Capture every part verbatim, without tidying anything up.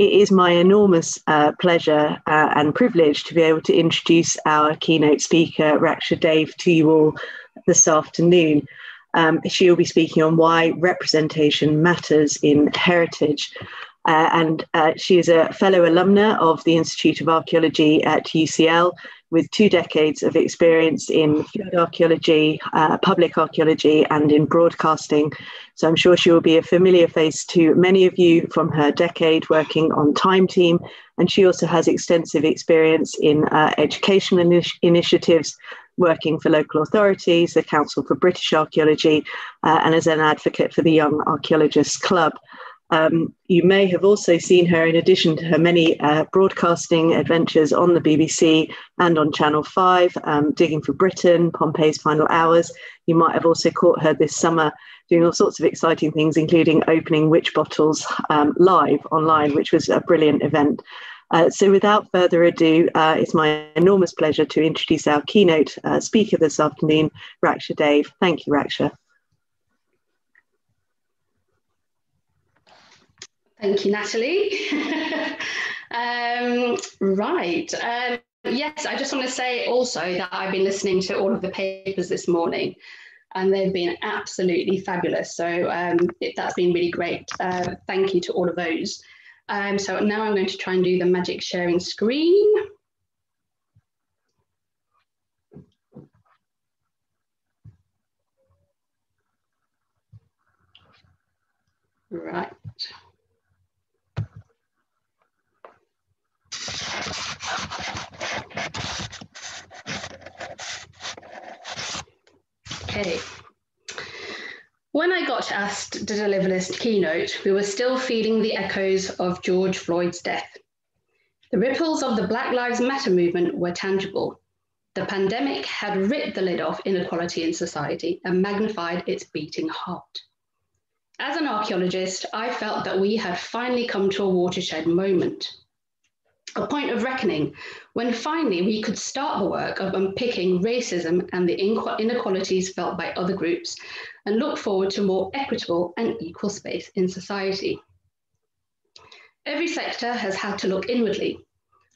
It is my enormous uh, pleasure uh, and privilege to be able to introduce our keynote speaker, Raksha Dave, to you all this afternoon. Um, she'll be speaking on why representation matters in heritage. Uh, and uh, she is a fellow alumna of the Institute of Archaeology at U C L, with two decades of experience in field archaeology, uh, public archaeology, and in broadcasting. So I'm sure she will be a familiar face to many of you from her decade working on Time Team. And she also has extensive experience in uh, educational in- initiatives, working for local authorities, the Council for British Archaeology, uh, and as an advocate for the Young Archaeologists Club. Um, you may have also seen her, in addition to her many uh, broadcasting adventures on the B B C and on Channel five, um, Digging for Britain, Pompeii's Final Hours. You might have also caught her this summer doing all sorts of exciting things, including opening witch bottles um, live online, which was a brilliant event. Uh, so without further ado, uh, it's my enormous pleasure to introduce our keynote uh, speaker this afternoon, Raksha Dave. Thank you, Raksha. Thank you, Natalie. um, right. Um, yes, I just want to say also that I've been listening to all of the papers this morning and they've been absolutely fabulous. So um, it, that's been really great. Uh, thank you to all of those. Um, so now I'm going to try and do the magic sharing screen. Right. Okay. When I got asked to deliver this keynote, we were still feeling the echoes of George Floyd's death. The ripples of the Black Lives Matter movement were tangible. The pandemic had ripped the lid off inequality in society and magnified its beating heart. As an archaeologist, I felt that we had finally come to a watershed moment. A point of reckoning, when finally we could start the work of unpicking racism and the inequalities felt by other groups and look forward to more equitable and equal space in society. Every sector has had to look inwardly.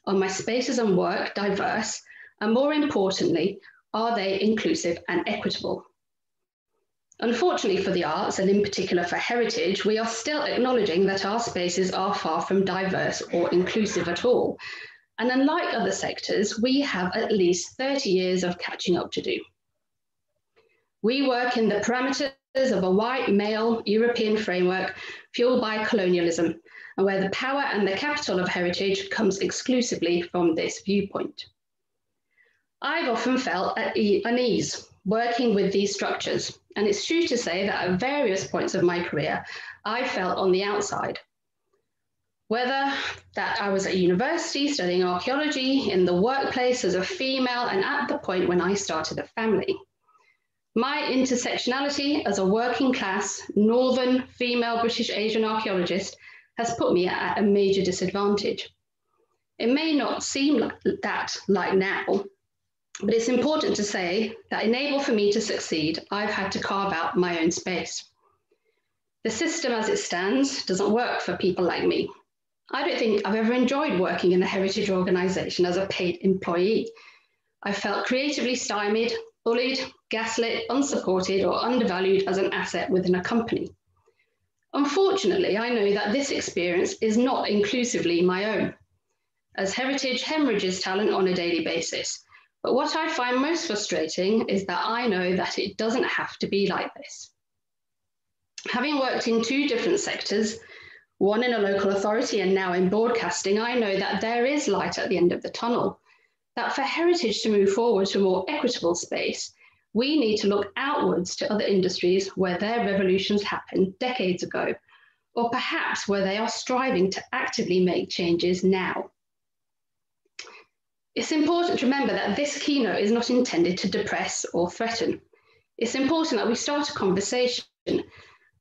Are my spaces and work diverse? And more importantly, are they inclusive and equitable? Unfortunately for the arts, and in particular for heritage, we are still acknowledging that our spaces are far from diverse or inclusive at all. And unlike other sectors, we have at least thirty years of catching up to do. We work in the parameters of a white, male, European framework fueled by colonialism, and where the power and the capital of heritage comes exclusively from this viewpoint. I've often felt at unease working with these structures, and it's true to say that at various points of my career, I felt on the outside. Whether that I was at university studying archaeology, in the workplace as a female, and at the point when I started a family. My intersectionality as a working class, northern, female British Asian archaeologist has put me at a major disadvantage. It may not seem like that like now, but it's important to say that in order for me to succeed, I've had to carve out my own space. The system as it stands doesn't work for people like me. I don't think I've ever enjoyed working in a heritage organisation as a paid employee. I felt creatively stymied, bullied, gaslit, unsupported or undervalued as an asset within a company. Unfortunately, I know that this experience is not inclusively my own, as heritage hemorrhages talent on a daily basis. But what I find most frustrating is that I know that it doesn't have to be like this. Having worked in two different sectors, one in a local authority and now in broadcasting, I know that there is light at the end of the tunnel, that for heritage to move forward to a more equitable space, we need to look outwards to other industries where their revolutions happened decades ago, or perhaps where they are striving to actively make changes now. It's important to remember that this keynote is not intended to depress or threaten. It's important that we start a conversation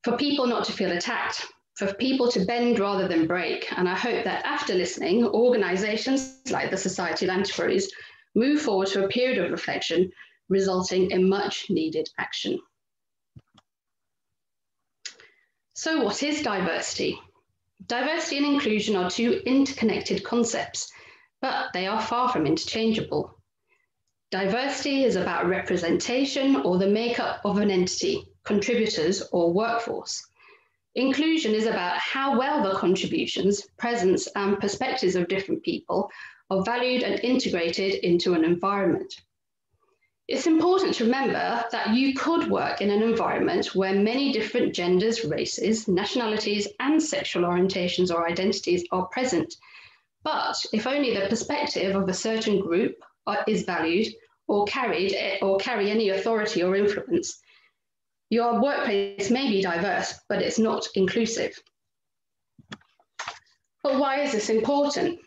for people not to feel attacked, for people to bend rather than break. And I hope that after listening, organisations like the Society of Antiquaries move forward to a period of reflection, resulting in much needed action. So what is diversity? Diversity and inclusion are two interconnected concepts, but they are far from interchangeable. Diversity is about representation or the makeup of an entity, contributors or workforce. Inclusion is about how well the contributions, presence and perspectives of different people are valued and integrated into an environment. It's important to remember that you could work in an environment where many different genders, races, nationalities, and sexual orientations or identities are present. But if only the perspective of a certain group is valued or carried or carry any authority or influence, your workplace may be diverse, but it's not inclusive. But why is this important?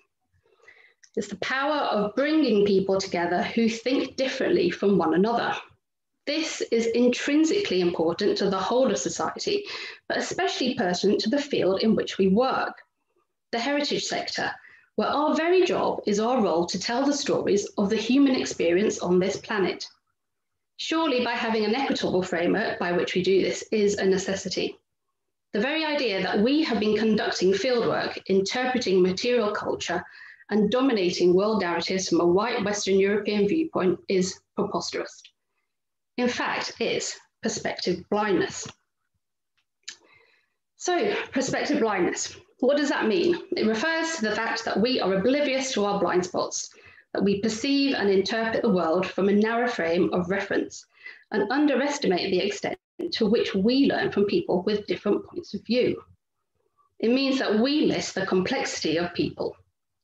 It's the power of bringing people together who think differently from one another. This is intrinsically important to the whole of society, but especially pertinent to the field in which we work, the heritage sector, where our very job is our role to tell the stories of the human experience on this planet. Surely by having an equitable framework by which we do this is a necessity. The very idea that we have been conducting fieldwork, interpreting material culture, and dominating world narratives from a white Western European viewpoint is preposterous. In fact, it's perspective blindness. So, perspective blindness, what does that mean? It refers to the fact that we are oblivious to our blind spots, that we perceive and interpret the world from a narrow frame of reference and underestimate the extent to which we learn from people with different points of view. It means that we miss the complexity of people,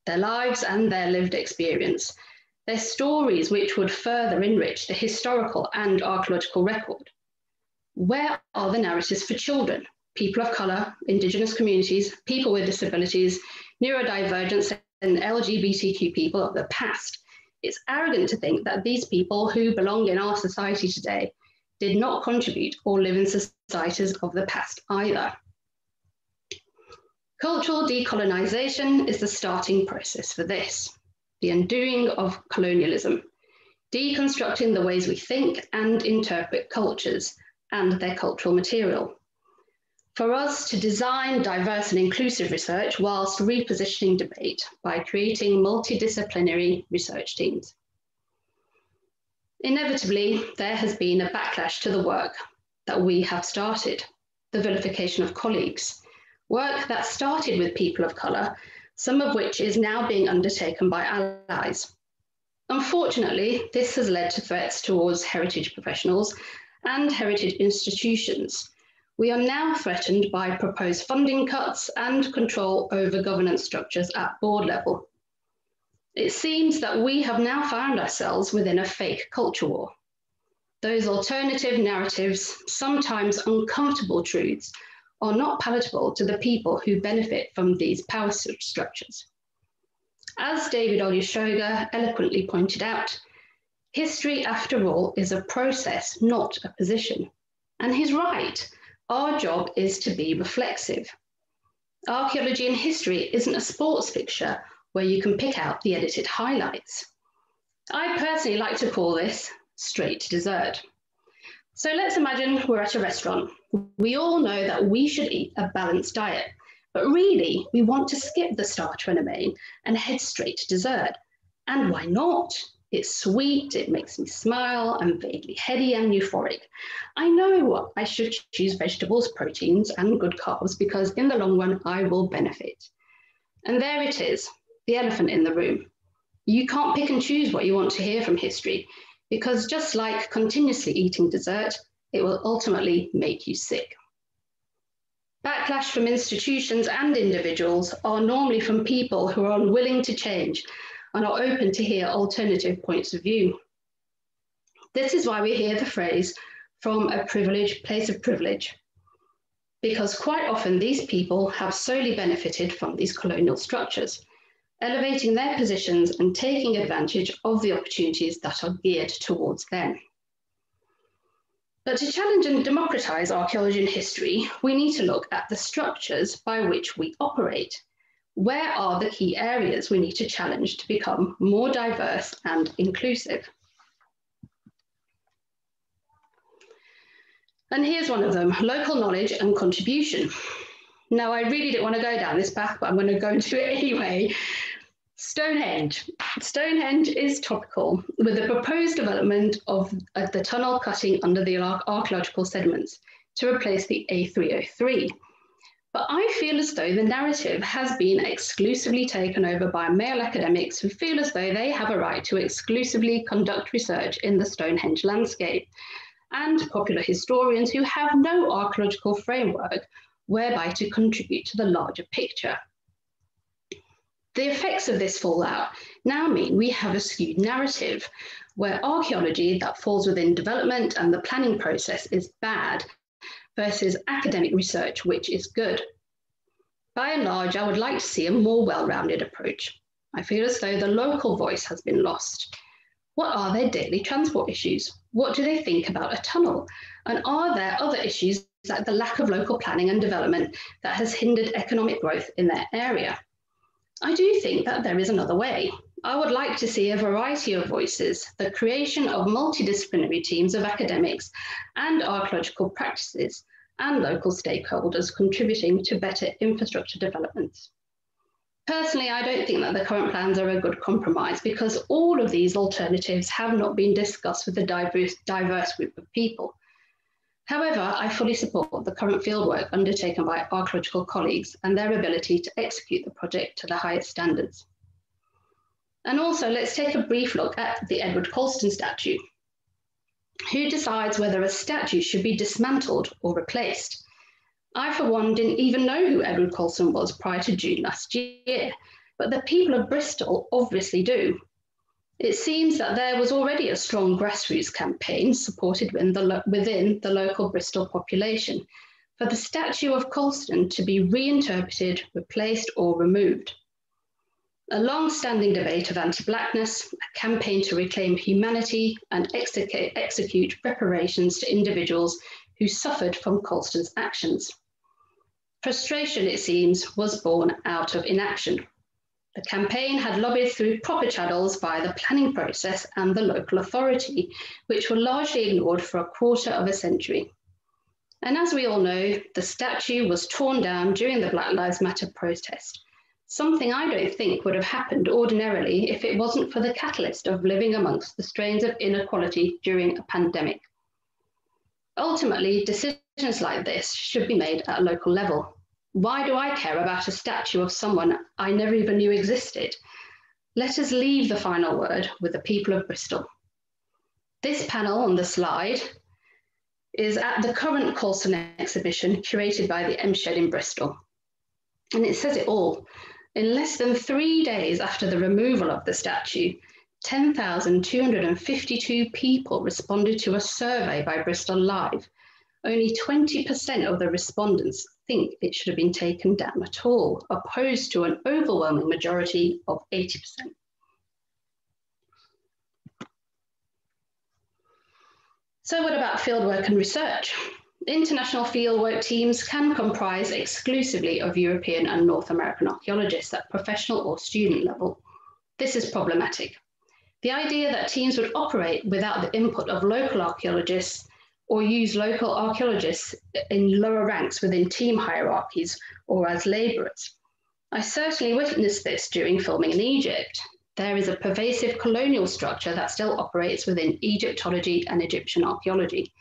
their lives and their lived experience, their stories which would further enrich the historical and archaeological record. Where are the narratives for children, people of colour, Indigenous communities, people with disabilities, neurodivergence and L G B T Q people of the past? It's arrogant to think that these people who belong in our society today did not contribute or live in societies of the past either. Cultural decolonisation is the starting process for this, the undoing of colonialism, deconstructing the ways we think and interpret cultures and their cultural material. For us to design diverse and inclusive research whilst repositioning debate by creating multidisciplinary research teams. Inevitably, there has been a backlash to the work that we have started, the vilification of colleagues, work that started with people of colour, some of which is now being undertaken by allies. Unfortunately, this has led to threats towards heritage professionals and heritage institutions. We are now threatened by proposed funding cuts and control over governance structures at board level. It seems that we have now found ourselves within a fake culture war. Those alternative narratives, sometimes uncomfortable truths, are not palatable to the people who benefit from these power structures. As David Olusoga eloquently pointed out, history, after all, is a process, not a position. And he's right. Our job is to be reflexive. Archaeology and history isn't a sports picture where you can pick out the edited highlights. I personally like to call this straight to dessert. So let's imagine we're at a restaurant. We all know that we should eat a balanced diet, but really we want to skip the starter and the main and head straight to dessert. And why not? It's sweet, it makes me smile, I'm vaguely heady and euphoric. I know I should choose vegetables, proteins, and good carbs because in the long run I will benefit. And there it is, the elephant in the room. You can't pick and choose what you want to hear from history, because just like continuously eating dessert, it will ultimately make you sick. Backlash from institutions and individuals are normally from people who are unwilling to change and are open to hear alternative points of view. This is why we hear the phrase, from a privileged place of privilege, because quite often these people have solely benefited from these colonial structures, elevating their positions and taking advantage of the opportunities that are geared towards them. But to challenge and democratise archaeology and history, we need to look at the structures by which we operate. Where are the key areas we need to challenge to become more diverse and inclusive? And here's one of them, local knowledge and contribution. No, I really didn't want to go down this path, but I'm going to go into it anyway. Stonehenge. Stonehenge is topical with the proposed development of uh, the tunnel cutting under the archaeological sediments to replace the A three oh three. But I feel as though the narrative has been exclusively taken over by male academics who feel as though they have a right to exclusively conduct research in the Stonehenge landscape, and popular historians who have no archaeological framework whereby to contribute to the larger picture. The effects of this fallout now mean we have a skewed narrative where archaeology that falls within development and the planning process is bad versus academic research, which is good. By and large, I would like to see a more well-rounded approach. I feel as though the local voice has been lost. What are their daily transport issues? What do they think about a tunnel? And are there other issues like the lack of local planning and development that has hindered economic growth in their area? I do think that there is another way. I would like to see a variety of voices, the creation of multidisciplinary teams of academics and archaeological practices and local stakeholders contributing to better infrastructure developments. Personally, I don't think that the current plans are a good compromise because all of these alternatives have not been discussed with a diverse, diverse group of people. However, I fully support the current fieldwork undertaken by archaeological colleagues and their ability to execute the project to the highest standards. And also, let's take a brief look at the Edward Colston statue. Who decides whether a statue should be dismantled or replaced? I, for one, didn't even know who Edward Colston was prior to June last year, but the people of Bristol obviously do. It seems that there was already a strong grassroots campaign supported within the, within the local Bristol population for the statue of Colston to be reinterpreted, replaced or removed. A long-standing debate of anti-blackness, a campaign to reclaim humanity and execute, execute reparations to individuals who suffered from Colston's actions. Frustration, it seems, was born out of inaction. The campaign had lobbied through proper channels via the planning process and the local authority, which were largely ignored for a quarter of a century. And as we all know, the statue was torn down during the Black Lives Matter protest, something I don't think would have happened ordinarily if it wasn't for the catalyst of living amongst the strains of inequality during a pandemic. Ultimately, decisions like this should be made at a local level. Why do I care about a statue of someone I never even knew existed? Let us leave the final word with the people of Bristol. This panel on the slide is at the current Colston exhibition curated by the M-Shed in Bristol. And it says it all. In less than three days after the removal of the statue, ten thousand two hundred fifty-two people responded to a survey by Bristol Live. Only twenty percent of the respondents think it should have been taken down at all, opposed to an overwhelming majority of eighty percent. So what about fieldwork and research? International fieldwork teams can comprise exclusively of European and North American archaeologists at professional or student level. This is problematic. The idea that teams would operate without the input of local archaeologists or use local archaeologists in lower ranks within team hierarchies or as labourers. I certainly witnessed this during filming in Egypt. There is a pervasive colonial structure that still operates within Egyptology and Egyptian archaeology.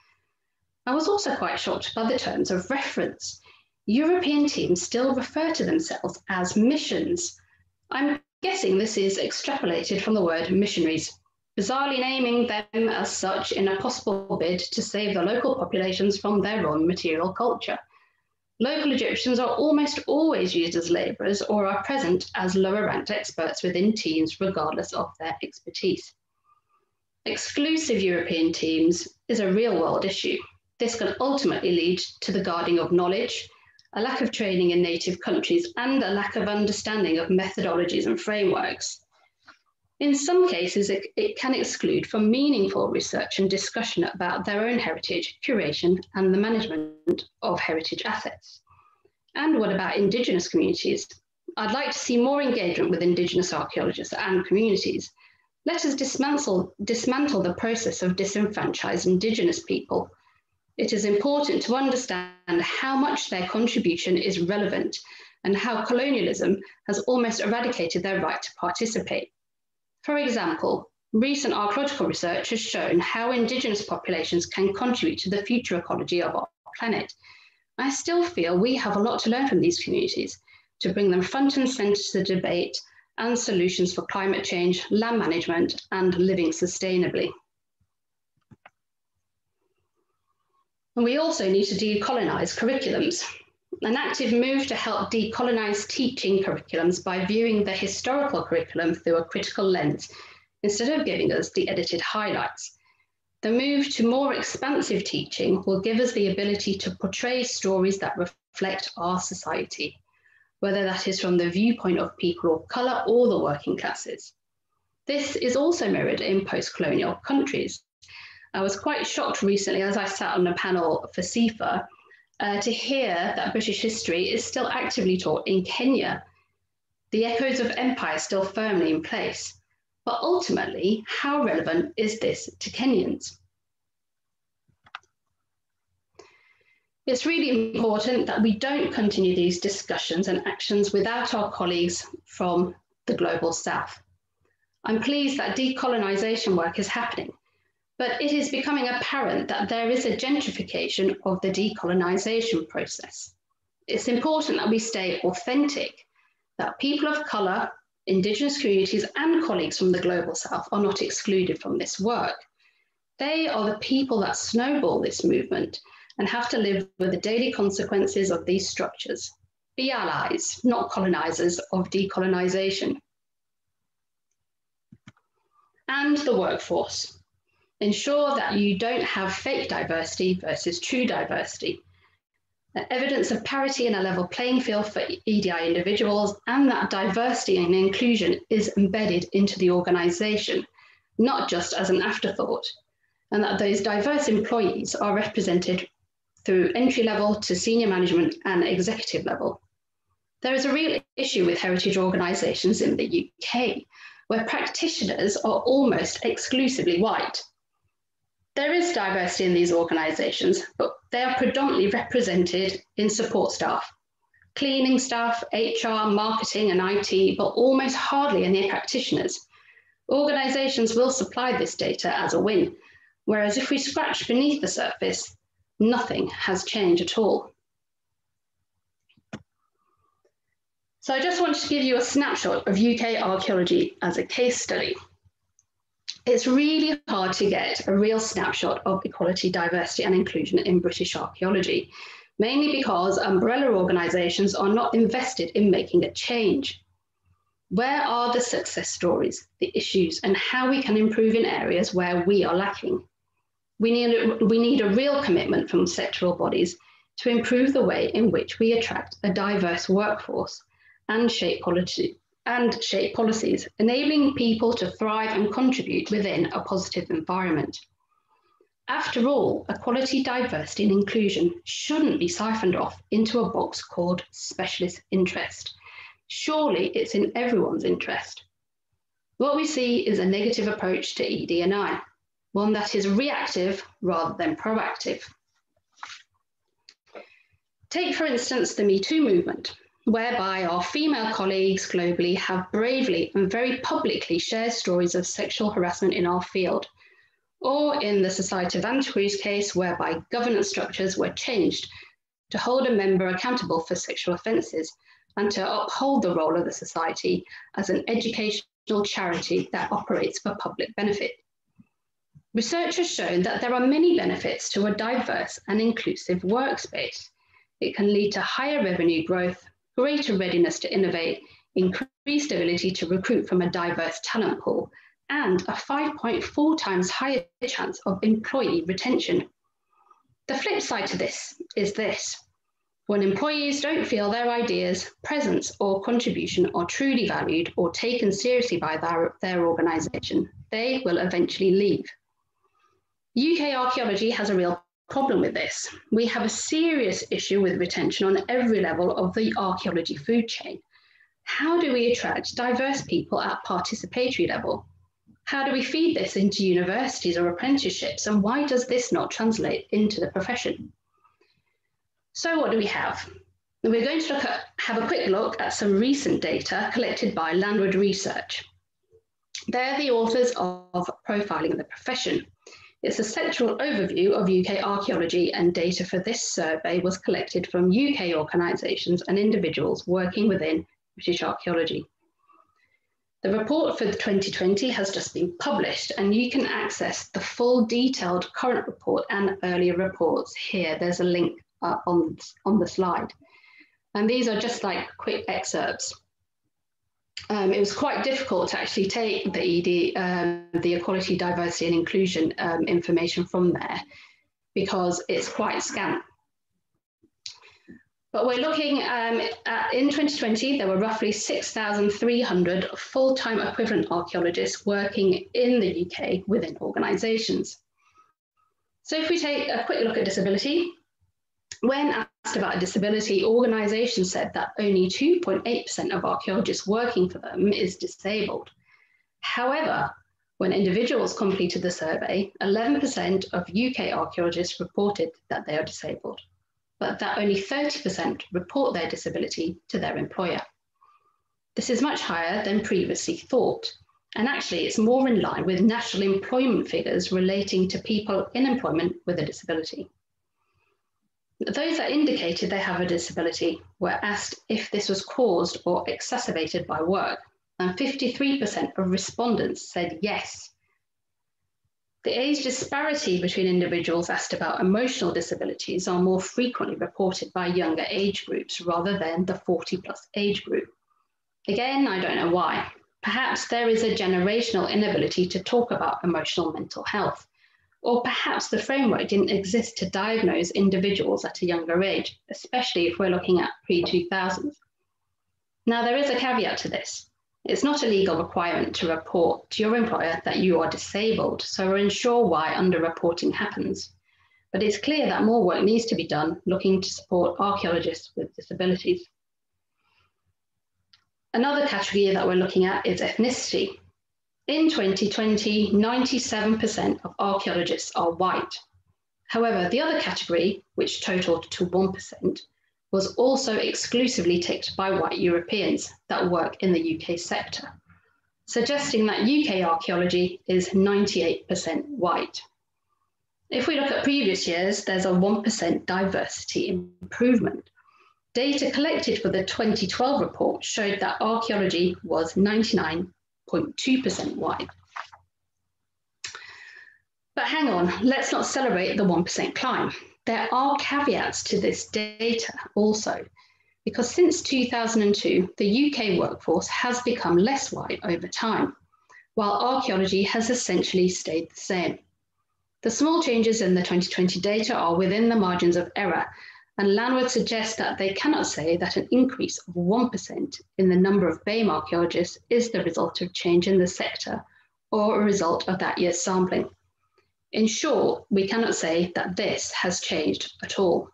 I was also quite shocked by the terms of reference. European teams still refer to themselves as missions. I'm guessing this is extrapolated from the word missionaries, bizarrely naming them as such in a possible bid to save the local populations from their own material culture. Local Egyptians are almost always used as labourers or are present as lower-ranked experts within teams regardless of their expertise. Exclusive European teams is a real-world issue. This can ultimately lead to the guarding of knowledge, a lack of training in native countries, and a lack of understanding of methodologies and frameworks. In some cases, it, it can exclude from meaningful research and discussion about their own heritage, curation, and the management of heritage assets. And what about Indigenous communities? I'd like to see more engagement with Indigenous archaeologists and communities. Let us dismantle, dismantle the process of disenfranchised Indigenous people. it is important to understand how much their contribution is relevant and how colonialism has almost eradicated their right to participate. For example, recent archaeological research has shown how Indigenous populations can contribute to the future ecology of our planet. I still feel we have a lot to learn from these communities to bring them front and centre to the debate and solutions for climate change, land management, and living sustainably. And we also need to decolonise curriculums. An active move to help decolonise teaching curriculums by viewing the historical curriculum through a critical lens instead of giving us the edited highlights. The move to more expansive teaching will give us the ability to portray stories that reflect our society, whether that is from the viewpoint of people of colour or the working classes. This is also mirrored in post-colonial countries. I was quite shocked recently as I sat on a panel for C I F A uh, to hear that British history is still actively taught in Kenya. The echoes of empire still firmly in place. But ultimately, how relevant is this to Kenyans? It's really important that we don't continue these discussions and actions without our colleagues from the Global South. I'm pleased that decolonisation work is happening, but it is becoming apparent that there is a gentrification of the decolonisation process. It's important that we stay authentic, that people of colour, Indigenous communities and colleagues from the Global South are not excluded from this work. They are the people that snowball this movement and have to live with the daily consequences of these structures. Be allies, not colonisers of decolonisation. And the workforce. Ensure that you don't have fake diversity versus true diversity. Evidence of parity and a level playing field for E D I individuals, and that diversity and inclusion is embedded into the organisation, not just as an afterthought, and that those diverse employees are represented through entry level to senior management and executive level. There is a real issue with heritage organisations in the U K, where practitioners are almost exclusively white. There is diversity in these organisations, but they are predominantly represented in support staff, cleaning staff, H R, marketing and I T, but almost hardly in their practitioners. Organisations will supply this data as a win, whereas if we scratch beneath the surface, nothing has changed at all. So I just wanted to give you a snapshot of U K archaeology as a case study. It's really hard to get a real snapshot of equality, diversity and inclusion in British archaeology, mainly because umbrella organisations are not invested in making a change. Where are the success stories, the issues and how we can improve in areas where we are lacking? We need, we need a real commitment from sectoral bodies to improve the way in which we attract a diverse workforce and shape policy. and shape policies, enabling people to thrive and contribute within a positive environment. After all, equality, diversity and inclusion shouldn't be siphoned off into a box called specialist interest. Surely it's in everyone's interest. What we see is a negative approach to E D and I, one that is reactive rather than proactive. Take, for instance, the Me Too movement, whereby our female colleagues globally have bravely and very publicly shared stories of sexual harassment in our field, or in the Society of Antiquaries case, whereby governance structures were changed to hold a member accountable for sexual offences and to uphold the role of the society as an educational charity that operates for public benefit. Research has shown that there are many benefits to a diverse and inclusive workspace. It can lead to higher revenue growth, greater readiness to innovate, increased ability to recruit from a diverse talent pool, and a five point four times higher chance of employee retention. The flip side to this is this. When employees don't feel their ideas, presence or contribution are truly valued or taken seriously by their, their organisation, they will eventually leave. U K archaeology has a real problem with this. We have a serious issue with retention on every level of the archaeology food chain. How do we attract diverse people at participatory level? How do we feed this into universities or apprenticeships? And why does this not translate into the profession? So what do we have? We're going to look at, have a quick look at some recent data collected by Landward Research. They're the authors of Profiling the Profession. It's a central overview of U K archaeology, and data for this survey was collected from U K organisations and individuals working within British archaeology. The report for twenty twenty has just been published, and you can access the full detailed current report and earlier reports here. There's a link uh, on, on the slide. And these are just like quick excerpts. Um, it was quite difficult to actually take the E D, um, the equality, diversity and inclusion um, information from there, because it's quite scant. But we're looking um, at, in twenty twenty, there were roughly six thousand three hundred full-time equivalent archaeologists working in the U K within organisations. So if we take a quick look at disability, when asked about disability, organisations said that only two point eight percent of archaeologists working for them is disabled. However, when individuals completed the survey, eleven percent of U K archaeologists reported that they are disabled, but that only thirty percent report their disability to their employer. This is much higher than previously thought, and actually it's more in line with national employment figures relating to people in employment with a disability. Those that indicated they have a disability were asked if this was caused or exacerbated by work, and fifty-three percent of respondents said yes. The age disparity between individuals asked about emotional disabilities are more frequently reported by younger age groups rather than the forty plus age group. Again, I don't know why. Perhaps there is a generational inability to talk about emotional mental health. Or perhaps the framework didn't exist to diagnose individuals at a younger age, especially if we're looking at pre two thousands. Now, there is a caveat to this. It's not a legal requirement to report to your employer that you are disabled, so we're unsure why underreporting happens. But it's clear that more work needs to be done looking to support archaeologists with disabilities. Another category that we're looking at is ethnicity. In twenty twenty, ninety-seven percent of archaeologists are white. However, the other category, which totaled to one percent, was also exclusively ticked by white Europeans that work in the U K sector, suggesting that U K archaeology is ninety-eight percent white. If we look at previous years, there's a one percent diversity improvement. Data collected for the twenty twelve report showed that archaeology was ninety-nine point two percent wide. But hang on, let's not celebrate the one percent climb. There are caveats to this data also, because since two thousand two, the U K workforce has become less wide over time, while archaeology has essentially stayed the same. The small changes in the twenty twenty data are within the margins of error, and Landward suggests that they cannot say that an increase of one percent in the number of B A M E archaeologists is the result of change in the sector or a result of that year's sampling. In short, we cannot say that this has changed at all.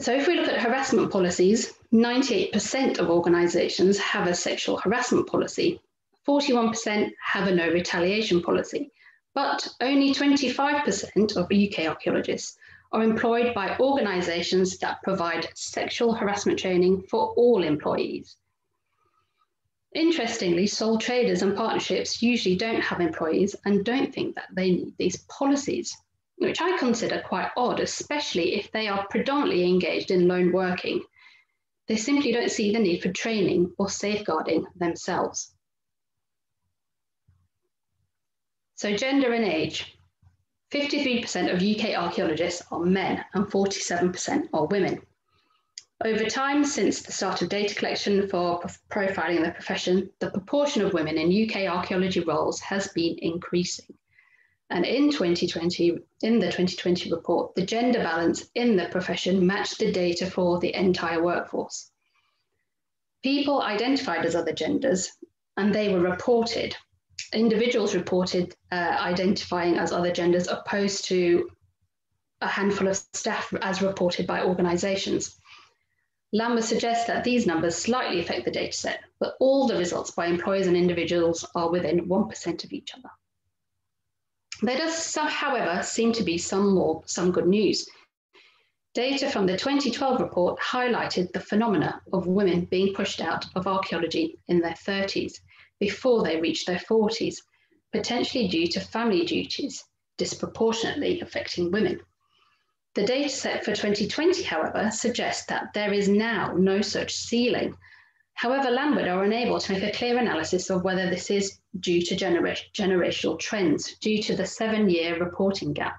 So if we look at harassment policies, ninety-eight percent of organisations have a sexual harassment policy, forty-one percent have a no retaliation policy, but only twenty-five percent of U K archaeologists are employed by organisations that provide sexual harassment training for all employees. Interestingly, sole traders and partnerships usually don't have employees and don't think that they need these policies, which I consider quite odd, especially if they are predominantly engaged in lone working. They simply don't see the need for training or safeguarding themselves. So gender and age. fifty-three percent of U K archaeologists are men and forty-seven percent are women. Over time, since the start of data collection for profiling the profession, the proportion of women in U K archaeology roles has been increasing. And in twenty twenty, in the twenty twenty report, the gender balance in the profession matched the data for the entire workforce. People identified as other genders, and they were reported. Individuals reported uh, identifying as other genders, opposed to a handful of staff as reported by organisations. Landward suggests that these numbers slightly affect the dataset, but all the results by employers and individuals are within one percent of each other. There does, however, seem to be some more, some good news. Data from the twenty twelve report highlighted the phenomena of women being pushed out of archaeology in their thirties before they reach their forties, potentially due to family duties disproportionately affecting women. The dataset for twenty twenty, however, suggests that there is now no such ceiling. However, Landward are unable to make a clear analysis of whether this is due to genera generational trends due to the seven-year reporting gap.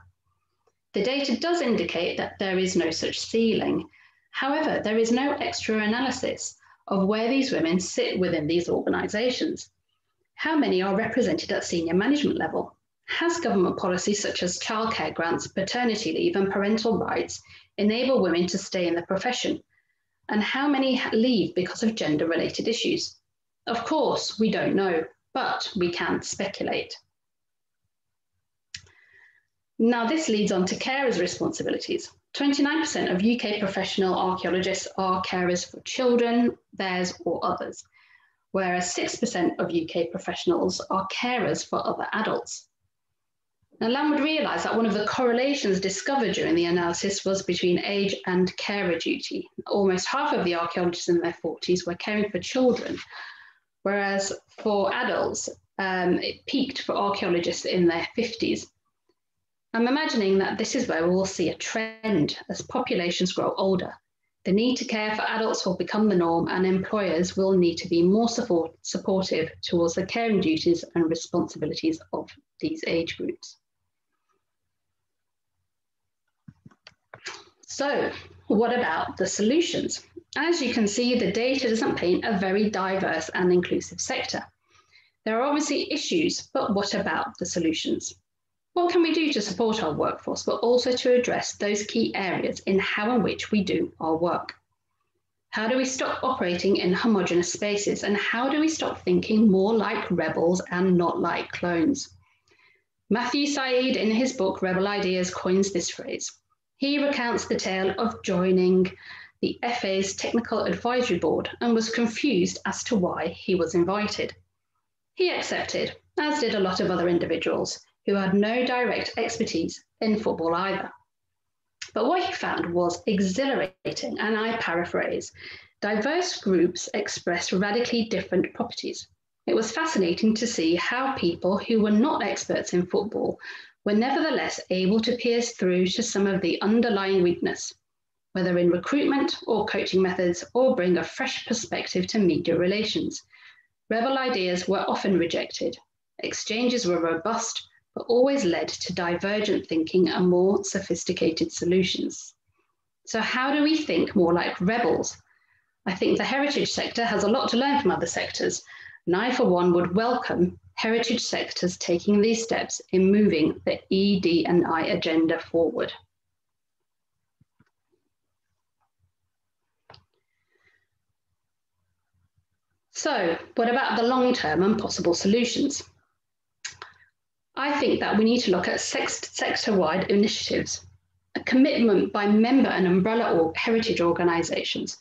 The data does indicate that there is no such ceiling. However, there is no extra analysis of where these women sit within these organisations. How many are represented at senior management level? Has government policies such as childcare grants, paternity leave and parental rights enable women to stay in the profession? And how many leave because of gender-related issues? Of course, we don't know, but we can speculate. Now this leads on to carers' responsibilities. twenty-nine percent of U K professional archaeologists are carers for children, theirs or others, whereas six percent of U K professionals are carers for other adults. Now, Landward realised that one of the correlations discovered during the analysis was between age and carer duty. Almost half of the archaeologists in their forties were caring for children, whereas for adults, um, it peaked for archaeologists in their fifties. I'm imagining that this is where we'll see a trend as populations grow older. The need to care for adults will become the norm, and employers will need to be more support supportive towards the caring duties and responsibilities of these age groups. So what about the solutions? As you can see, the data doesn't paint a very diverse and inclusive sector. There are obviously issues, but what about the solutions? What can we do to support our workforce, but also to address those key areas in how and which we do our work? How do we stop operating in homogenous spaces, and how do we stop thinking more like rebels and not like clones? Matthew Syed, in his book Rebel Ideas, coins this phrase. He recounts the tale of joining the F A's Technical Advisory Board and was confused as to why he was invited. He accepted, as did a lot of other individuals who had no direct expertise in football either. But what he found was exhilarating, and I paraphrase, diverse groups express radically different properties. It was fascinating to see how people who were not experts in football were nevertheless able to pierce through to some of the underlying weakness, whether in recruitment or coaching methods, or bring a fresh perspective to media relations. Rebel ideas were often rejected. Exchanges were robust, but always led to divergent thinking and more sophisticated solutions. So how do we think more like rebels? I think the heritage sector has a lot to learn from other sectors, and I, for one, would welcome heritage sectors taking these steps in moving the E D and I agenda forward. So what about the long-term and possible solutions? I think that we need to look at sector-wide initiatives, a commitment by member and umbrella or heritage organisations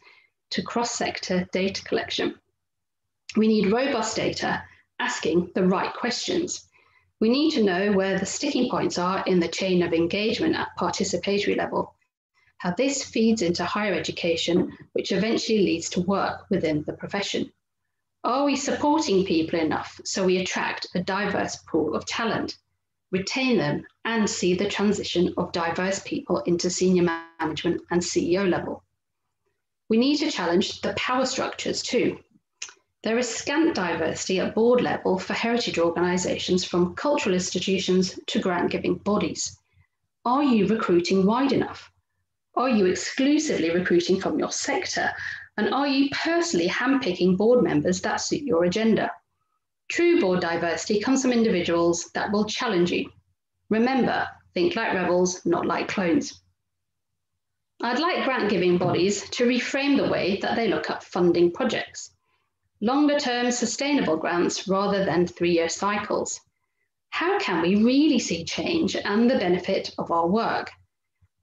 to cross-sector data collection. We need robust data asking the right questions. We need to know where the sticking points are in the chain of engagement at participatory level, how this feeds into higher education, which eventually leads to work within the profession. Are we supporting people enough so we attract a diverse pool of talent, retain them, and see the transition of diverse people into senior management and C E O level? We need to challenge the power structures too. There is scant diversity at board level for heritage organisations, from cultural institutions to grant-giving bodies. Are you recruiting wide enough? Are you exclusively recruiting from your sector? And are you personally handpicking board members that suit your agenda? True board diversity comes from individuals that will challenge you. Remember, think like rebels, not like clones. I'd like grant-giving bodies to reframe the way that they look at funding projects. Longer-term sustainable grants rather than three-year cycles. How can we really see change and the benefit of our work?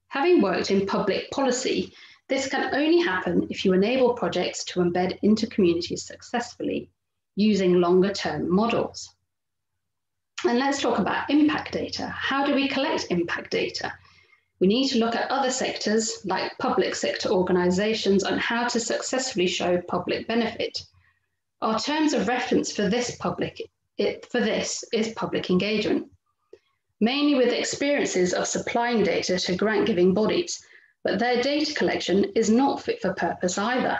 Having worked in public policy, This can only happen if you enable projects to embed into communities successfully using longer term models. And let's talk about impact data. How do we collect impact data? We need to look at other sectors like public sector organisations on how to successfully show public benefit. Our terms of reference for this public it, for this is public engagement, mainly with experiences of supplying data to grant giving bodies, but their data collection is not fit for purpose either.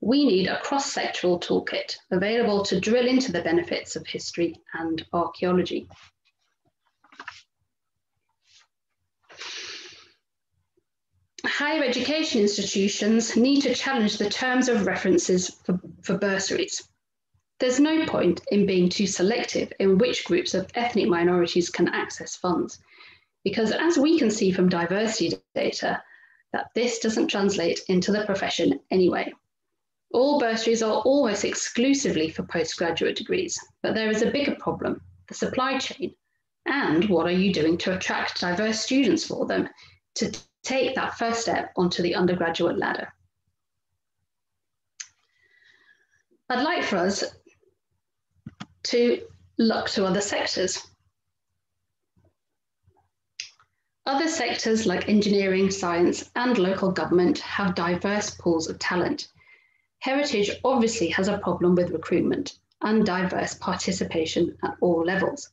We need a cross-sectoral toolkit available to drill into the benefits of history and archaeology. Higher education institutions need to challenge the terms of references for, for bursaries. There's no point in being too selective in which groups of ethnic minorities can access funds, because as we can see from diversity data, that this doesn't translate into the profession anyway. All bursaries are almost exclusively for postgraduate degrees, but there is a bigger problem, the supply chain, and what are you doing to attract diverse students for them to take that first step onto the undergraduate ladder. I'd like for us to look to other sectors. Other sectors like engineering, science, and local government have diverse pools of talent. Heritage obviously has a problem with recruitment and diverse participation at all levels.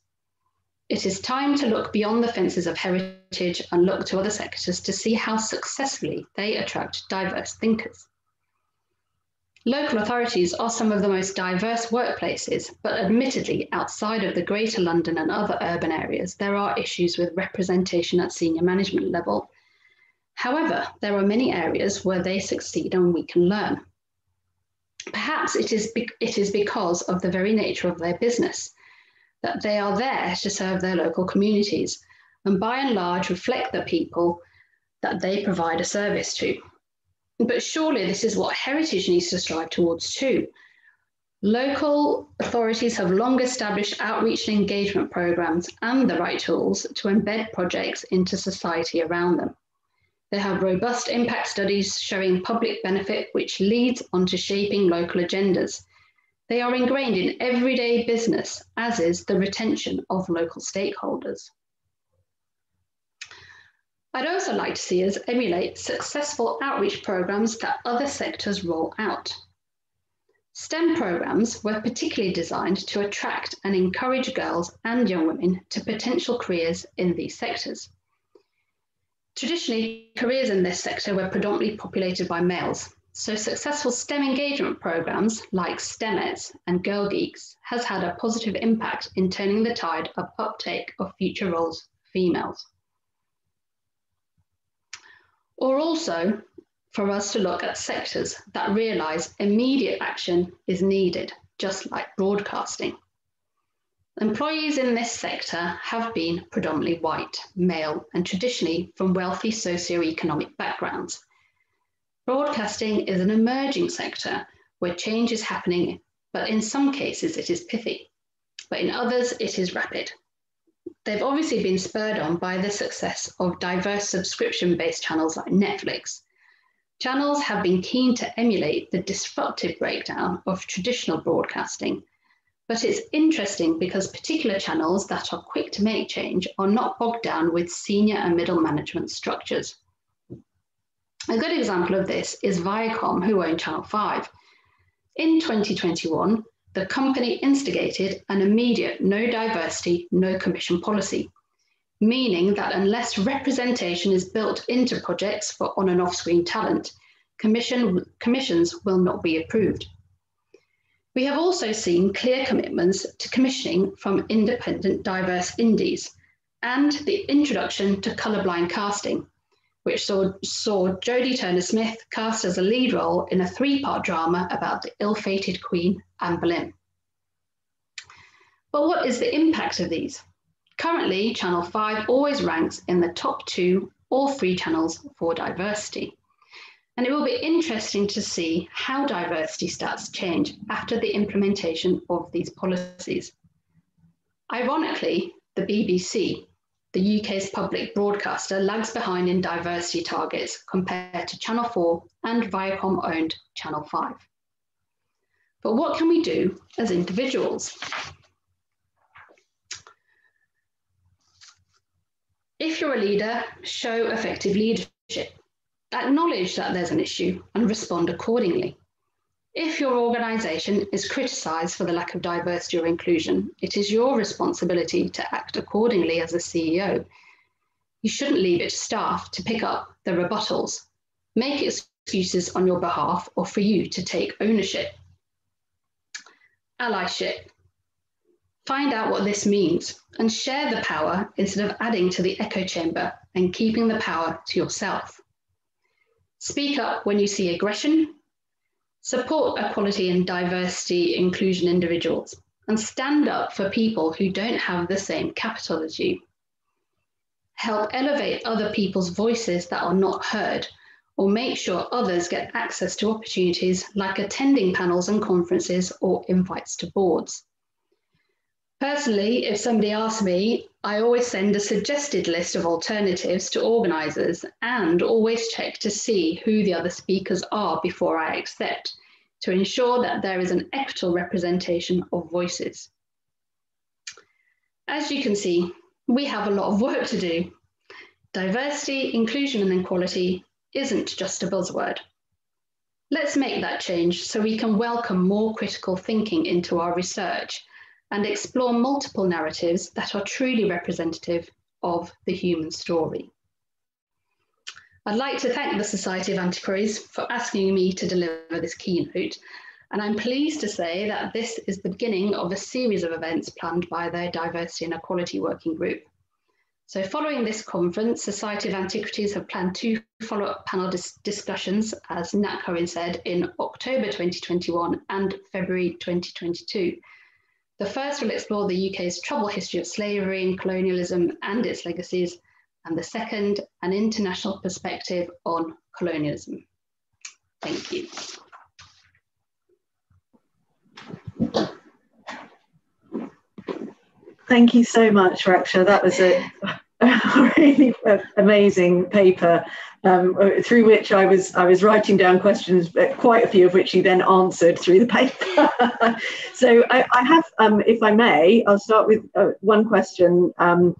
It is time to look beyond the fences of heritage and look to other sectors to see how successfully they attract diverse thinkers. Local authorities are some of the most diverse workplaces, but admittedly, outside of the Greater London and other urban areas, there are issues with representation at senior management level. However, there are many areas where they succeed and we can learn. Perhaps it is, be it is because of the very nature of their business that they are there to serve their local communities and by and large reflect the people that they provide a service to. But surely this is what heritage needs to strive towards too. Local authorities have long established outreach and engagement programs and the right tools to embed projects into society around them. They have robust impact studies showing public benefit, which leads onto shaping local agendas. They are ingrained in everyday business, as is the retention of local stakeholders. I'd also like to see us emulate successful outreach programs that other sectors roll out. STEM programs were particularly designed to attract and encourage girls and young women to potential careers in these sectors. Traditionally, careers in this sector were predominantly populated by males. So successful STEM engagement programs like STEMettes and Girl Geeks has had a positive impact in turning the tide of uptake of future roles for females. Or also for us to look at sectors that realise immediate action is needed, just like broadcasting. Employees in this sector have been predominantly white, male, and traditionally from wealthy socioeconomic backgrounds. Broadcasting is an emerging sector where change is happening, but in some cases it is pithy, but in others it is rapid. They've obviously been spurred on by the success of diverse subscription-based channels like Netflix. Channels have been keen to emulate the disruptive breakdown of traditional broadcasting, but it's interesting because particular channels that are quick to make change are not bogged down with senior and middle management structures. A good example of this is Viacom, who own Channel five. In twenty twenty-one, the company instigated an immediate no diversity, no commission policy, meaning that unless representation is built into projects for on and off-screen talent, commission, commissions will not be approved. We have also seen clear commitments to commissioning from independent diverse indies and the introduction to colourblind casting, which saw, saw Jodie Turner-Smith cast as a lead role in a three-part drama about the ill-fated Queen Anne Boleyn. But what is the impact of these? Currently, Channel five always ranks in the top two or three channels for diversity. And it will be interesting to see how diversity stats change after the implementation of these policies. Ironically, the B B C the U K's public broadcaster lags behind in diversity targets compared to Channel four and Viacom-owned Channel five. But what can we do as individuals? If you're a leader, show effective leadership. Acknowledge that there's an issue and respond accordingly. If your organisation is criticised for the lack of diversity or inclusion, it is your responsibility to act accordingly as a C E O. You shouldn't leave it to staff to pick up the rebuttals. Make excuses on your behalf or for you to take ownership. Allyship. Find out what this means and share the power instead of adding to the echo chamber and keeping the power to yourself. Speak up when you see aggression. Support equality and diversity inclusion individuals, and stand up for people who don't have the same capital as you. Help elevate other people's voices that are not heard, or make sure others get access to opportunities like attending panels and conferences or invites to boards. Personally, if somebody asks me, I always send a suggested list of alternatives to organisers and always check to see who the other speakers are before I accept, to ensure that there is an equitable representation of voices. As you can see, we have a lot of work to do. Diversity, inclusion and equality isn't just a buzzword. Let's make that change so we can welcome more critical thinking into our research and explore multiple narratives that are truly representative of the human story. I'd like to thank the Society of Antiquaries for asking me to deliver this keynote, and I'm pleased to say that this is the beginning of a series of events planned by their Diversity and Equality Working Group. So following this conference, Society of Antiquities have planned two follow-up panel dis discussions, as Nat Cohen said, in October twenty twenty-one and February twenty twenty-two. The first will explore the U K's troubled history of slavery and colonialism and its legacies, and the second, an international perspective on colonialism. Thank you. Thank you so much, Raksha. That was a, a really amazing paper um, through which I was I was writing down questions, but quite a few of which you then answered through the paper. So I, I have, um, if I may, I'll start with uh, one question um,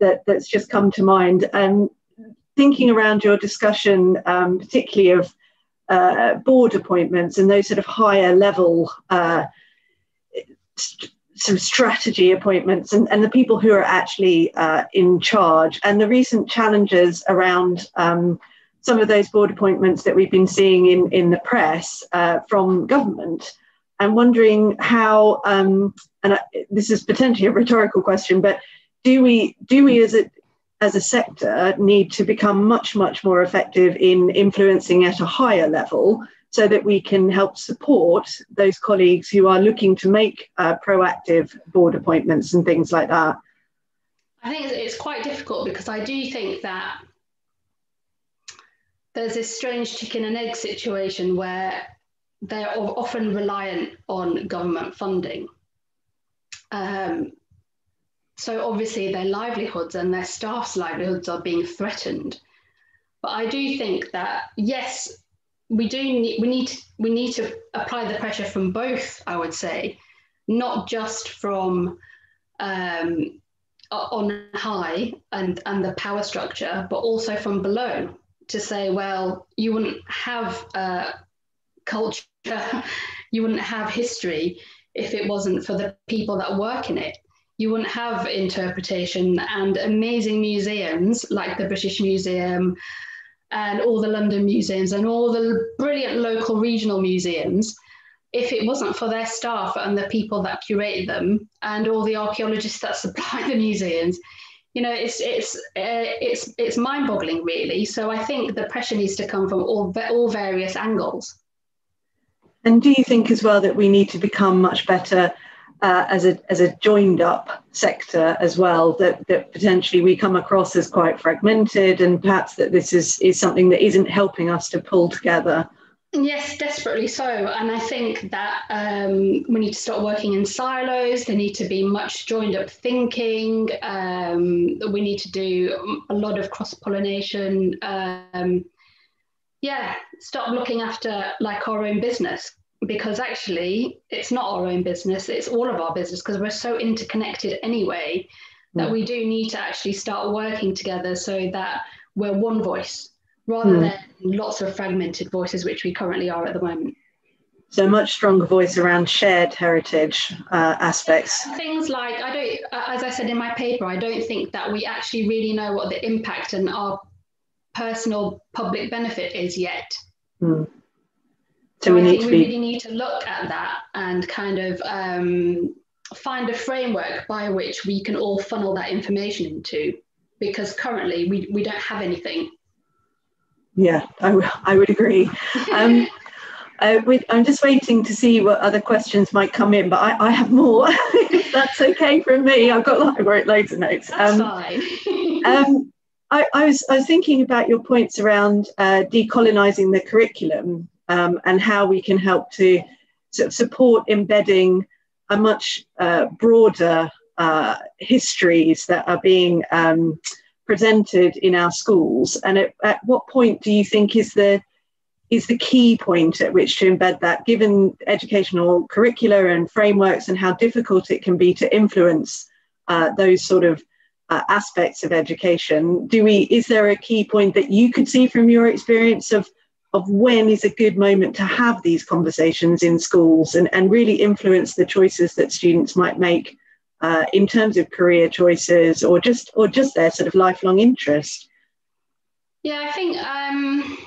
that that's just come to mind. Um, thinking around your discussion, um, particularly of uh, board appointments and those sort of higher level. Uh, some strategy appointments and, and the people who are actually uh, in charge, and the recent challenges around um, some of those board appointments that we've been seeing in, in the press uh, from government. I'm wondering how, um, and I, this is potentially a rhetorical question, but do we, do we as a, as a sector need to become much, much more effective in influencing at a higher level, so that we can help support those colleagues who are looking to make uh, proactive board appointments and things like that? I think it's quite difficult, because I do think that there's this strange chicken and egg situation where they're often reliant on government funding. Um, so obviously their livelihoods and their staff's livelihoods are being threatened. But I do think that, yes, We do need, we need, we need to apply the pressure from both, I would say, not just from um, on high and, and the power structure, but also from below, to say, well, you wouldn't have uh, culture, you wouldn't have history if it wasn't for the people that work in it. You wouldn't have interpretation and amazing museums like the British Museum, and all the London museums and all the brilliant local regional museums, if it wasn't for their staff and the people that curate them and all the archaeologists that supply the museums. You know, it's it's uh, it's it's mind-boggling, really. So I think the pressure needs to come from all all various angles. And do you think as well that we need to become much better uh, as a as a joined-up sector as well, that, that potentially we come across as quite fragmented, and perhaps that this is, is something that isn't helping us to pull together? Yes, desperately so. And I think that um, we need to start working in silos. There need to be much joined up thinking. Um, we need to do a lot of cross-pollination. Um, yeah, start looking after like our own business, because actually it's not our own business. It's all of our business, because we're so interconnected anyway that mm. we do need to actually start working together so that we're one voice, rather mm. than lots of fragmented voices, which we currently are at the moment. So much stronger voice around shared heritage uh, aspects. Things like, I don't, as I said in my paper, I don't think that we actually really know what the impact and our personal public benefit is yet. Mm. So, so we, need to we be... really need to look at that and kind of um, find a framework by which we can all funnel that information into, because currently we, we don't have anything. Yeah, I, w I would agree. Um, uh, we, I'm just waiting to see what other questions might come in, but I, I have more. If that's okay from me. I've got I wrote loads of notes. That's um, fine. um, I, I, was, I was thinking about your points around uh, decolonising the curriculum um, and how we can help to sort of support embedding a much uh, broader uh, histories that are being um, presented in our schools, and at, at what point do you think is the is the key point at which to embed that, given educational curricula and frameworks and how difficult it can be to influence uh, those sort of uh, aspects of education? Do we is there a key point that you could see from your experience of of when is a good moment to have these conversations in schools and, and really influence the choices that students might make Uh, in terms of career choices or just or just their sort of lifelong interest? Yeah, I think, um,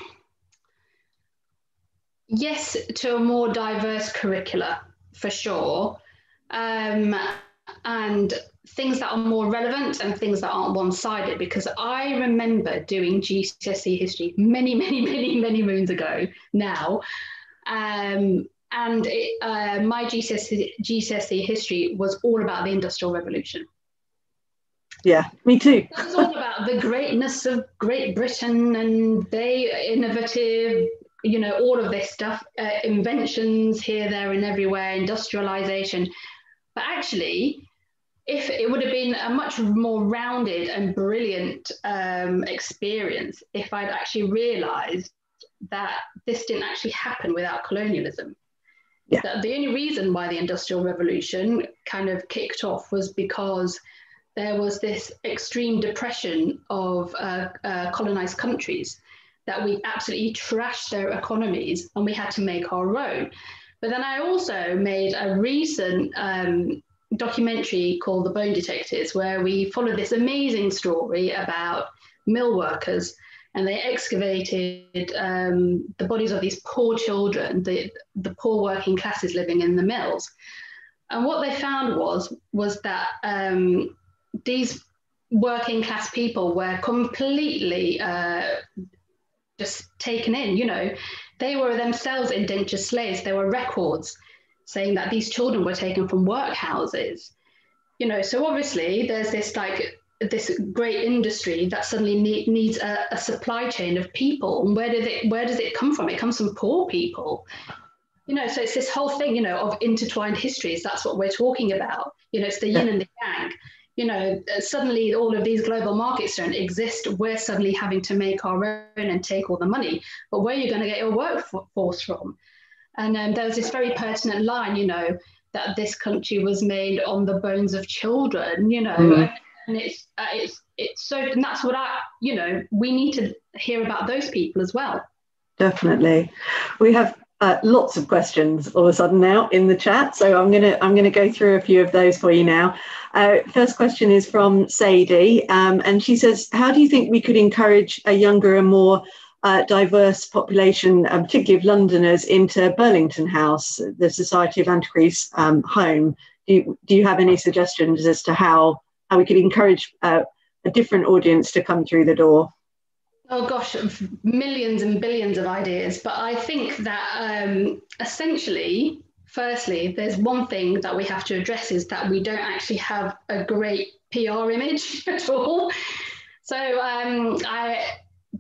yes, to a more diverse curricula, for sure. Um, and things that are more relevant and things that aren't one-sided, because I remember doing G C S E history many, many, many, many moons ago now. Um, And it, uh, my G C S E, G C S E history was all about the Industrial Revolution. Yeah, me too. It was all about the greatness of Great Britain and they innovative, you know, all of this stuff, uh, inventions here, there and everywhere, industrialization. But actually, if it would have been a much more rounded and brilliant um, experience if I'd actually realized that this didn't actually happen without colonialism. Yeah. That the only reason why the Industrial Revolution kind of kicked off was because there was this extreme depression of uh, uh, colonized countries, that we absolutely trashed their economies and we had to make our own. But then I also made a recent um, documentary called The Bone Detectives, where we followed this amazing story about mill workers, and they excavated um, the bodies of these poor children, the, the poor working classes living in the mills. And what they found was, was that um, these working class people were completely uh, just taken in, you know. They were themselves indentured slaves. There were records saying that these children were taken from workhouses. You know, so obviously there's this like, this great industry that suddenly need, needs a, a supply chain of people. And where, did it, where does it come from? It comes from poor people. You know, so it's this whole thing, you know, of intertwined histories. That's what we're talking about. You know, it's the yin and the yang. You know, suddenly all of these global markets don't exist. We're suddenly having to make our own and take all the money. But where are you going to get your workforce from? And um, there was this very pertinent line, you know, that this country was made on the bones of children, you know. Mm. And it's, uh, it's, it's so, and that's what I, you know, we need to hear about those people as well. Definitely. We have uh, lots of questions all of a sudden now in the chat. So I'm going to, I'm going to go through a few of those for you now. Uh, first question is from Sadie. Um, and she says, how do you think we could encourage a younger and more uh, diverse population, um, particularly of Londoners, into Burlington House, the Society of Antiquaries um, home? Do you, do you have any suggestions as to how how we could encourage uh, a different audience to come through the door? Oh gosh, millions and billions of ideas. But I think that um, essentially, firstly, there's one thing that we have to address, is that we don't actually have a great P R image at all. So um, I,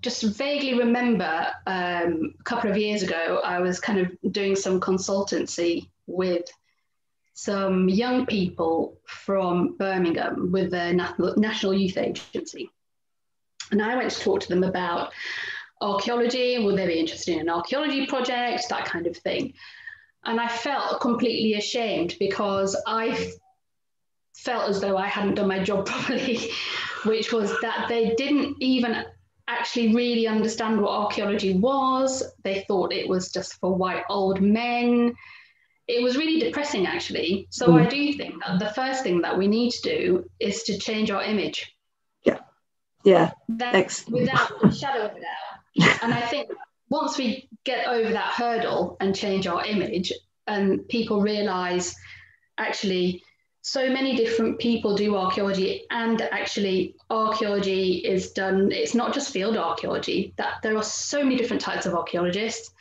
just vaguely remember um, a couple of years ago, I was kind of doing some consultancy with some young people from Birmingham with the National Youth Agency. And I went to talk to them about archaeology, would they be interested in an archaeology project, that kind of thing. And I felt completely ashamed because I felt as though I hadn't done my job properly, which was that they didn't even actually really understand what archaeology was. They thought it was just for white old men. It was really depressing, actually. So mm. I do think that the first thing that we need to do is to change our image. Yeah, yeah. That's without a shadow of a doubt. And I think once we get over that hurdle and change our image, and people realise actually so many different people do archaeology, and actually archaeology is done, it's not just field archaeology, that there are so many different types of archaeologists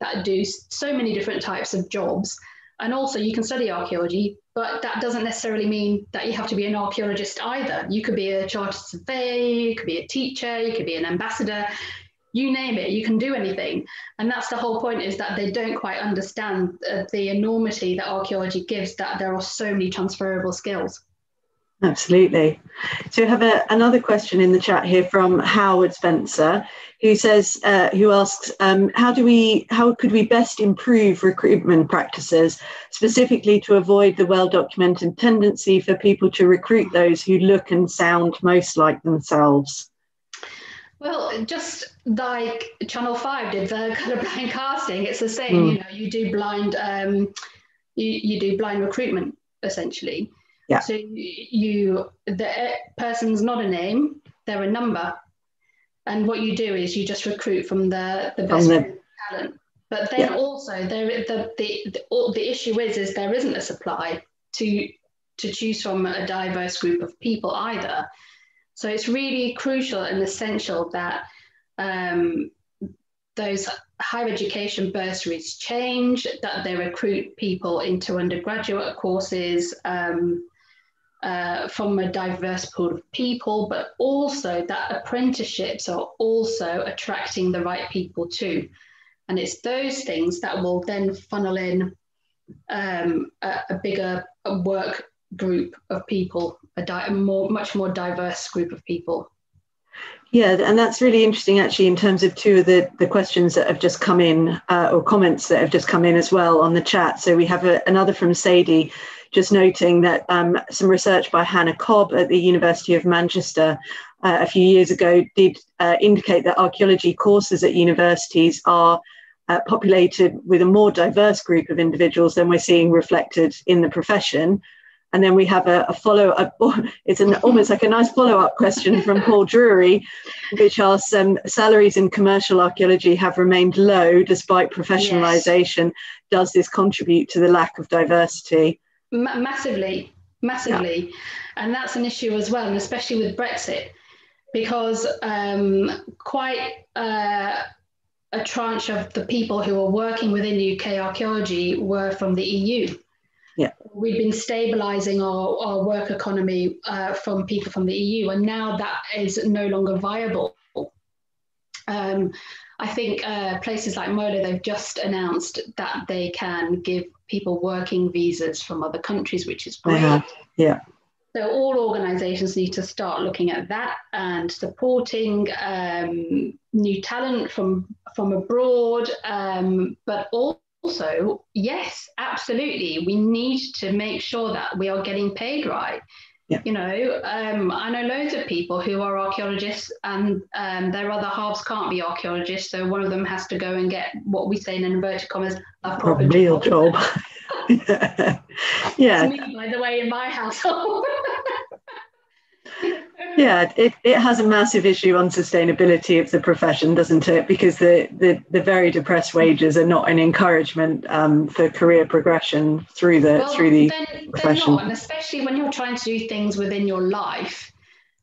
that do so many different types of jobs. And also you can study archaeology, but that doesn't necessarily mean that you have to be an archaeologist either. You could be a chartered surveyor, you could be a teacher, you could be an ambassador, you name it, you can do anything. And that's the whole point, is that they don't quite understand uh, the enormity that archaeology gives, that there are so many transferable skills. Absolutely. So we have a, another question in the chat here from Howard Spencer, who says, uh, who asks, um, how do we, how could we best improve recruitment practices, specifically to avoid the well-documented tendency for people to recruit those who look and sound most like themselves? Well, just like Channel five did the kind of blind casting, it's the same. Mm. You know, you do blind, um, you you do blind recruitment essentially. Yeah. So you, you the person's not a name; they're a number, and what you do is you just recruit from the the best the, talent. But then yeah. also, there the the the, all, the issue is is there isn't a supply to to choose from a diverse group of people either. So it's really crucial and essential that um, those higher education bursaries change, that they recruit people into undergraduate courses um, uh, from a diverse pool of people, but also that apprenticeships are also attracting the right people too. And it's those things that will then funnel in um, a, a bigger work group of people, a, di a more, much more diverse group of people. Yeah, and that's really interesting actually in terms of two of the, the questions that have just come in uh, or comments that have just come in as well on the chat. So we have a, another from Sadie, just noting that um, some research by Hannah Cobb at the University of Manchester uh, a few years ago did uh, indicate that archaeology courses at universities are Uh, populated with a more diverse group of individuals than we're seeing reflected in the profession. And then we have a, a follow-up, it's an almost like a nice follow-up question from Paul Drury, which asks, um, salaries in commercial archaeology have remained low despite professionalisation. Yes. Does this contribute to the lack of diversity? Ma- massively, massively. Yeah. And that's an issue as well, and especially with Brexit, because um, quite... Uh, a tranche of the people who are working within U K archaeology were from the E U. Yeah. We've been stabilising our, our work economy uh, from people from the E U, and now that is no longer viable. Um, I think uh, places like Mola, they've just announced that they can give people working visas from other countries, which is great. Uh-huh. Yeah. So all organisations need to start looking at that and supporting um, new talent from from abroad. Um, but also, yes, absolutely, we need to make sure that we are getting paid right. Yeah. You know, um, I know loads of people who are archaeologists, and um, their other halves can't be archaeologists. So one of them has to go and get what we say in inverted commas a proper a real job. job. Yeah. Yeah. Me, by the way, in my household. Yeah, it, it has a massive issue on sustainability of the profession, doesn't it? Because the, the, the very depressed wages are not an encouragement um, for career progression through the well, through the they're, profession. They're not, and especially when you're trying to do things within your life,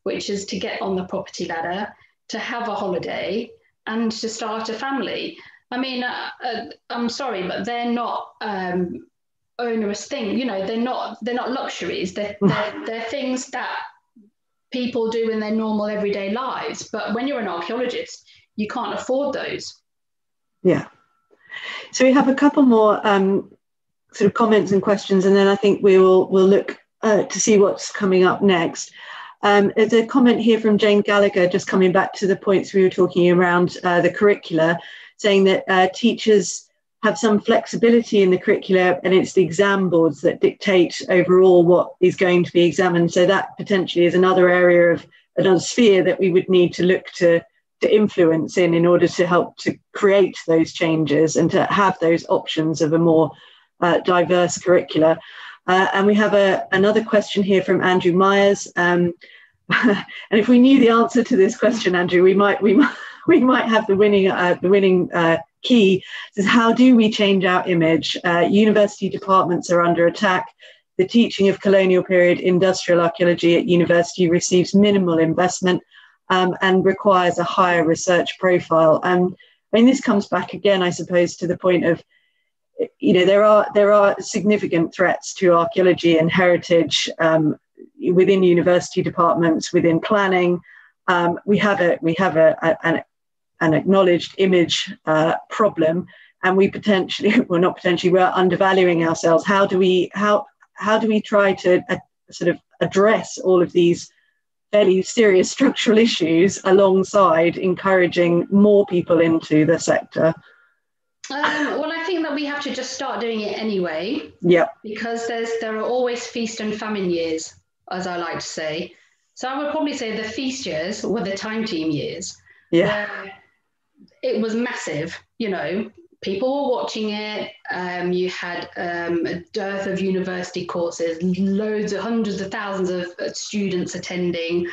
which is to get on the property ladder, to have a holiday, and to start a family. I mean, uh, uh, I'm sorry, but they're not um, onerous things. You know, they're not they're not luxuries. They're they're, they're things that people do in their normal everyday lives. But when you're an archaeologist, you can't afford those. Yeah. So we have a couple more um, sort of comments and questions, and then I think we will we'll look uh, to see what's coming up next. Um, there's a comment here from Jane Gallagher, just coming back to the points we were talking around uh, the curricula, saying that uh, teachers have some flexibility in the curricula, and it's the exam boards that dictate overall what is going to be examined. So that potentially is another area of another sphere that we would need to look to to influence in in order to help to create those changes and to have those options of a more uh, diverse curricula. Uh, and we have a, another question here from Andrew Myers. Um, and if we knew the answer to this question, Andrew, we might we might we might have the winning uh, the winning uh, key. It says, how do we change our image? Uh, university departments are under attack. The teaching of colonial period industrial archaeology at university receives minimal investment um, and requires a higher research profile. And I mean, this comes back again, I suppose, to the point of, you know, there are there are significant threats to archaeology and heritage um, within university departments, within planning. Um, we have a we have a, a an an acknowledged image uh, problem, and we potentially, well, not potentially, we're undervaluing ourselves. How do we how how do we try to uh, sort of address all of these fairly serious structural issues alongside encouraging more people into the sector? Um, well, I think that we have to just start doing it anyway. Yeah. Because there's there are always feast and famine years, as I like to say. So I would probably say the feast years were the Time Team years. Yeah. Where it was massive. You know, people were watching it. Um, you had um, a dearth of university courses, loads of hundreds of thousands of students attending.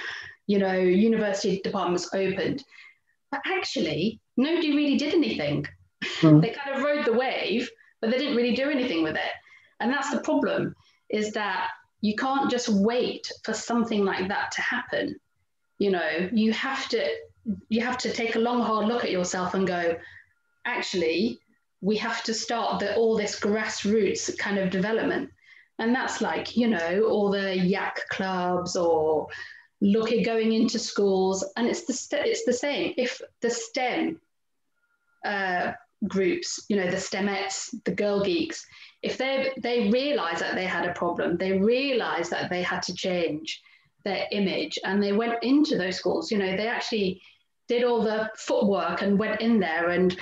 You know, university departments opened, but actually nobody really did anything. Mm. They kind of rode the wave, but they didn't really do anything with it. And that's the problem, is that you can't just wait for something like that to happen. You know, you have to you have to take a long, hard look at yourself and go, actually, we have to start the, all this grassroots kind of development. And that's like, you know, all the yak clubs or look at going into schools. And it's the, it's the same. If the STEM uh, groups, you know, the STEMettes, the Girl Geeks, if they they realized that they had a problem, they realized that they had to change their image, and they went into those schools, you know, they actually did all the footwork and went in there and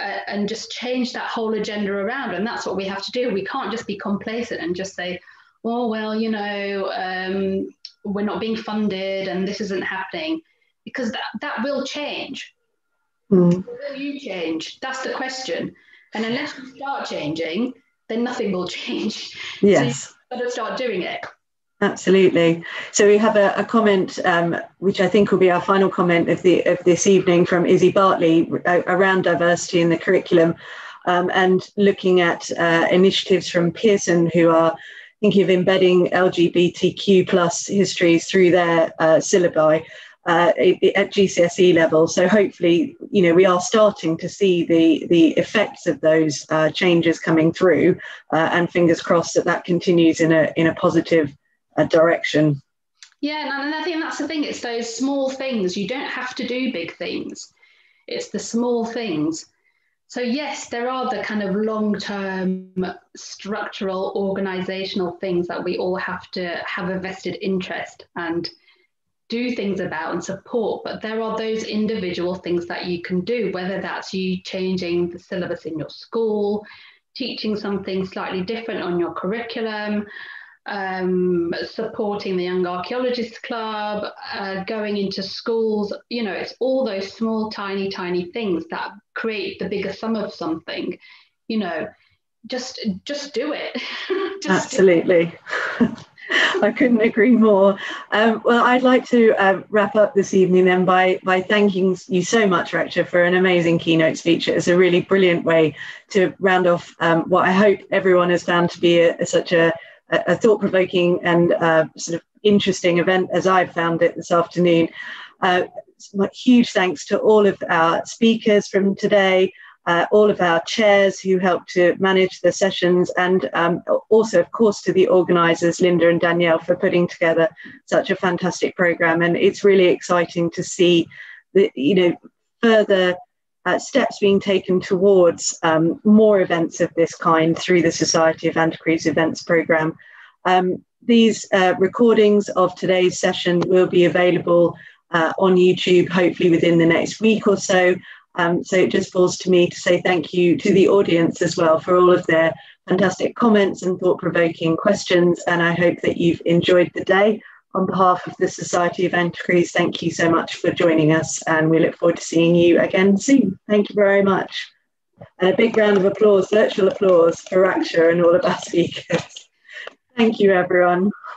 uh, and just changed that whole agenda around. And that's what we have to do. We can't just be complacent and just say, oh, well, you know, um, we're not being funded and this isn't happening, because that, that will change. Mm. Will you change? That's the question. And unless you start changing, then nothing will change. Yes. So you've got to start doing it. Absolutely. So we have a, a comment, um, which I think will be our final comment of the of this evening, from Izzy Bartley around diversity in the curriculum, um, and looking at uh, initiatives from Pearson, who are thinking of embedding L G B T Q plus histories through their uh, syllabi. Uh, at G C S E level. So hopefully, you know, we are starting to see the the effects of those uh, changes coming through, uh, and fingers crossed that that continues in a in a positive uh, direction. Yeah, and I think that's the thing. It's those small things. You don't have to do big things. It's the small things. So yes, there are the kind of long-term structural organizational things that we all have to have a vested interest and do things about and support, but there are those individual things that you can do, whether that's you changing the syllabus in your school, teaching something slightly different on your curriculum, um, supporting the Young Archaeologists Club, uh, going into schools. You know, it's all those small, tiny, tiny things that create the bigger sum of something. You know, just, just do it. just Absolutely. Do it. I couldn't agree more. Um, well, I'd like to uh, wrap up this evening then by by thanking you so much, Raksha, for an amazing keynote speech. It's a really brilliant way to round off um, what I hope everyone has found to be a, a, such a, a thought-provoking and uh, sort of interesting event as I've found it this afternoon. Uh, huge thanks to all of our speakers from today. uh, all of our chairs who helped to manage the sessions, and um, also, of course, to the organisers, Linda and Danielle, for putting together such a fantastic programme. And it's really exciting to see the, you know, further uh, steps being taken towards um, more events of this kind through the Society of Antiquaries Events Programme. Um, these uh, recordings of today's session will be available Uh, on YouTube, hopefully within the next week or so. Um, so it just falls to me to say thank you to the audience as well for all of their fantastic comments and thought-provoking questions. And I hope that you've enjoyed the day. On behalf of the Society of Antiquaries, thank you so much for joining us, and we look forward to seeing you again soon. Thank you very much. And a big round of applause, virtual applause for Raksha and all of our speakers. Thank you, everyone.